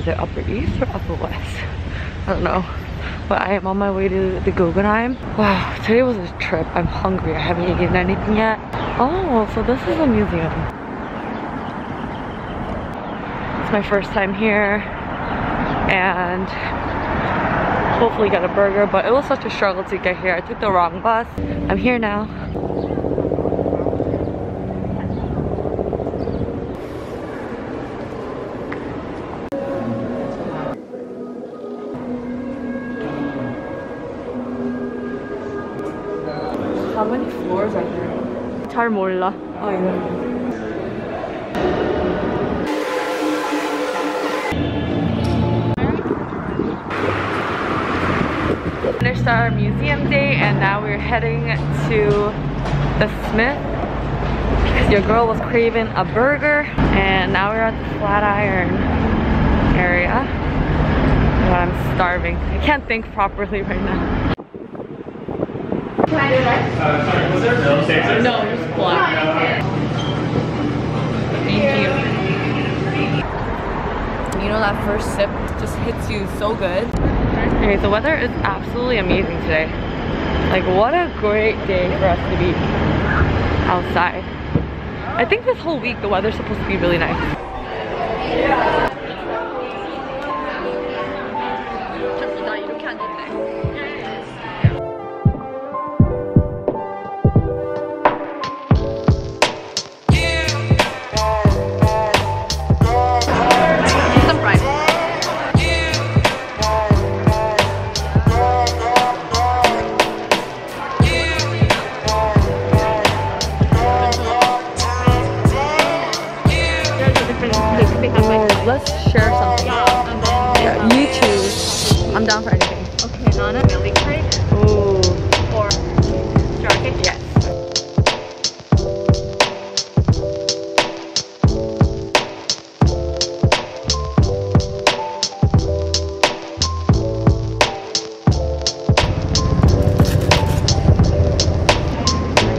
is it Upper East or Upper West? I don't know. But I am on my way to the Guggenheim. Wow, today was a trip. I'm hungry. I haven't eaten anything yet. Oh, so this is a museum. It's my first time here and hopefully got a burger, but it was such a struggle to get here. I took the wrong bus. I'm here now. How many floors are there? 잘 몰라. 아, 이거. Finished our museum day and now we're heading to The Smith because your girl was craving a burger, and now we're at the Flatiron area. But I'm starving. I can't think properly right now. Sorry, was there no Staples? No, it was black. Thank you. You know that first sip just hits you so good. Okay, the weather is absolutely amazing today. Like, what a great day for us to be outside. I think this whole week the weather's supposed to be really nice. Let's share something. Yeah, you choose. I'm down for anything. Okay, Nana, milk crate. Ooh. Or jar cake? Yes.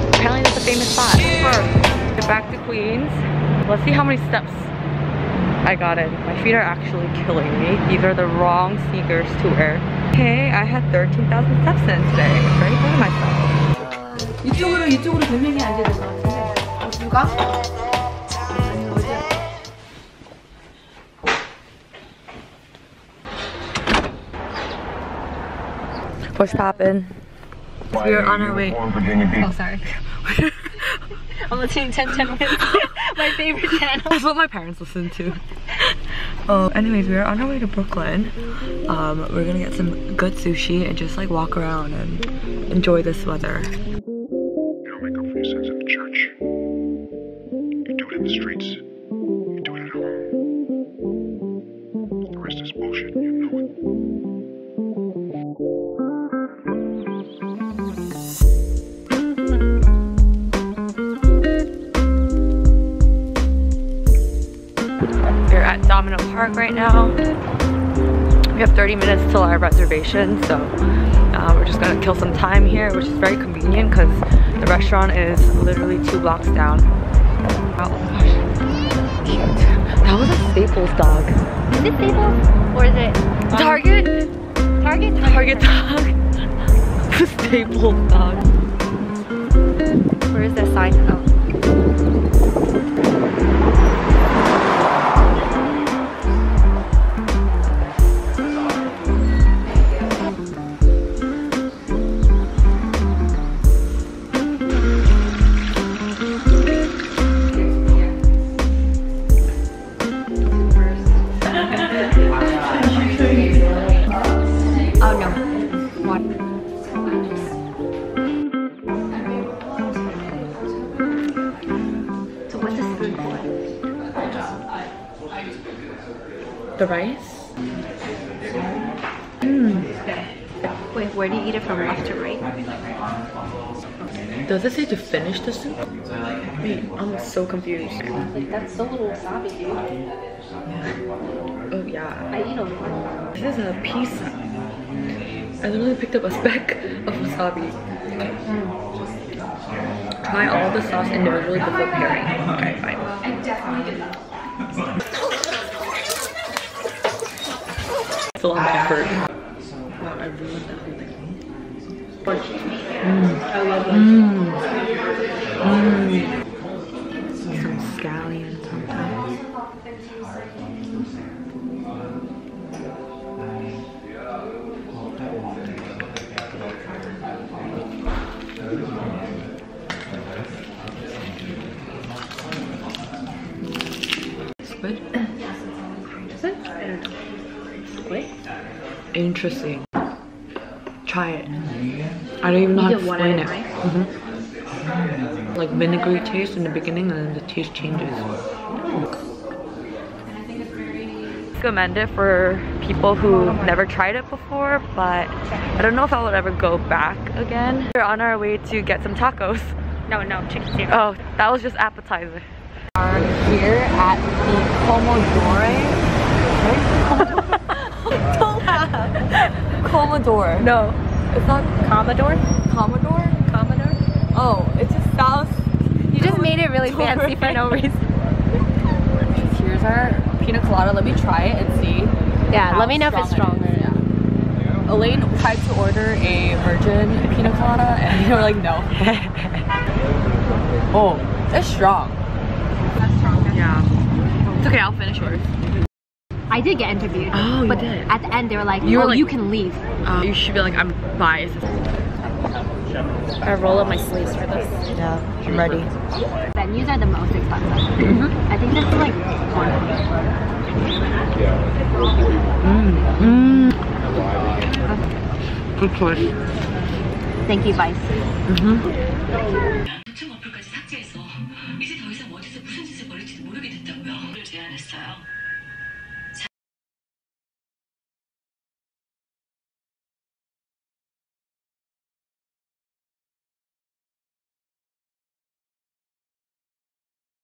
Apparently that's a famous spot. Sure. Get back to Queens. Let's see how many steps I got in. My feet are actually killing me. These are the wrong sneakers to wear. Hey, I had 13,000 steps in today. I'm very proud of myself. 이쪽으로 두 명이 앉아야 될 것 같은데. 어, 누가? 아니, 어디야? What's poppin'? We're on our way. Oh, sorry. I'm listening to 10 minutes. My favorite channel. That's what my parents listen to. Anyways, we are on our way to Brooklyn. We're gonna get some good sushi and just like walk around and enjoy this weather. You don't make a nuisance in the church. You do it in the streets. You do it at home. The rest is bullshit. You know it. At Domino Park right now. We have 30 minutes till our reservation, so we're just gonna kill some time here, which is very convenient because the restaurant is literally 2 blocks down. Oh gosh, cute. That was a Staples dog. Is it Staples or is it Target? Target dog. The Staples dog. Where is that sign? The rice? Mm. Wait, where do you eat it from, left to right? Does it say to finish the soup? Wait, I'm so confused. Like, that's so little wasabi, dude. Yeah. Oh yeah. I eat a lot. This is a pizza. I literally picked up a speck of wasabi. Mm. Try all the sauce individually before pairing. Okay, fine. I definitely did that. It's a lot of effort. Wow, I really love that whole thing. I love that. Some scallions on top. Squid? Is it? I don't know. Squid? Interesting. Try it. I don't even know how to explain it. Like vinegary taste in the beginning, and then the taste changes. I recommend it for people who never tried it before, but I don't know if I would ever go back again. We're on our way to get some tacos. No, chicken steak. Oh, that was just appetizer. We are here at the Commodore. Right? Don't laugh. Commodore. No. It's not Commodore? Commodore? Commodore? Oh, it just sounds... You just made it really fancy for no reason. Here's our... pina colada. Let me try it and see. Yeah, let me know if it's stronger. Yeah. Elaine tried to order a virgin pina colada and they were like, no. Oh, it's strong. That's strong. Yeah. It's okay, I'll finish yours. I did get interviewed. Oh, but you did. At the end, they were like, you, you can leave. You should be like, I'm biased. I roll up my sleeves for this. Yeah, I'm ready. Venues are the most expensive. I think this is like one. Good choice. Thank you, Vice.